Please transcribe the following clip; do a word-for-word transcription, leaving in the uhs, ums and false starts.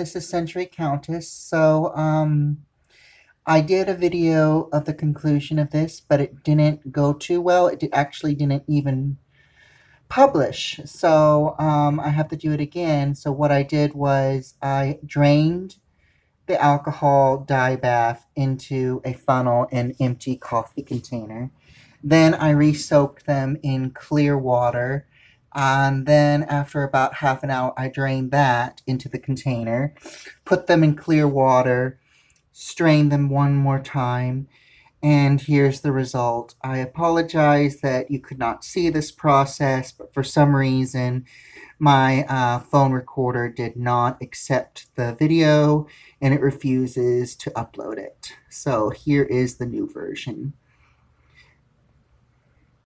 This is Century Countess. So, um, I did a video of the conclusion of this, but it didn't go too well. It did, actually didn't even publish. So, um, I have to do it again. So what I did was I drained the alcohol dye bath into a funnel and empty coffee container. Then I re-soaked them in clear water. And then after about half an hour, I drained that into the container, put them in clear water, strained them one more time, and here's the result. I apologize that you could not see this process, but for some reason, my uh, phone recorder did not accept the video, and it refuses to upload it. So here is the new version.